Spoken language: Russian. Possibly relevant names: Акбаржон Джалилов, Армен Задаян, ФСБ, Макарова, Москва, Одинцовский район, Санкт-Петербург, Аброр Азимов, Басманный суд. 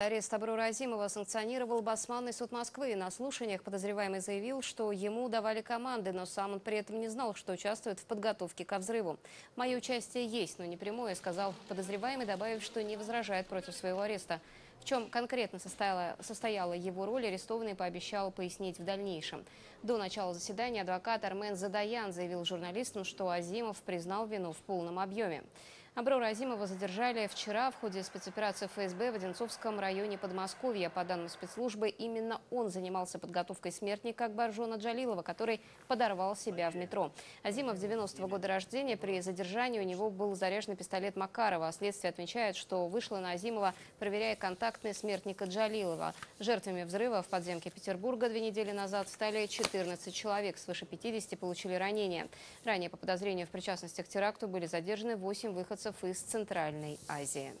Арест Аброра Азимова санкционировал Басманный суд Москвы. На слушаниях подозреваемый заявил, что ему давали команды, но сам он при этом не знал, что участвует в подготовке ко взрыву. «Мое участие есть, но не прямое», — сказал подозреваемый, добавив, что не возражает против своего ареста. В чем конкретно состояла его роль, арестованный пообещал пояснить в дальнейшем. До начала заседания адвокат Армен Задаян заявил журналистам, что Азимов признал вину в полном объеме. Аброра Азимова задержали вчера в ходе спецоперации ФСБ в Одинцовском районе Подмосковья. По данным спецслужбы, именно он занимался подготовкой смертника Акбаржона Джалилова, который подорвал себя в метро. Азимов 90-го года рождения. При задержании у него был заряженный пистолет Макарова. Следствие отмечает, что вышло на Азимова, проверяя контакт смертника Джалилова. Жертвами взрыва в подземке Петербурга 2 недели назад стали 14 человек, свыше 50 получили ранения. Ранее по подозрению в причастности к теракту были задержаны 8 выходцев из Центральной Азии.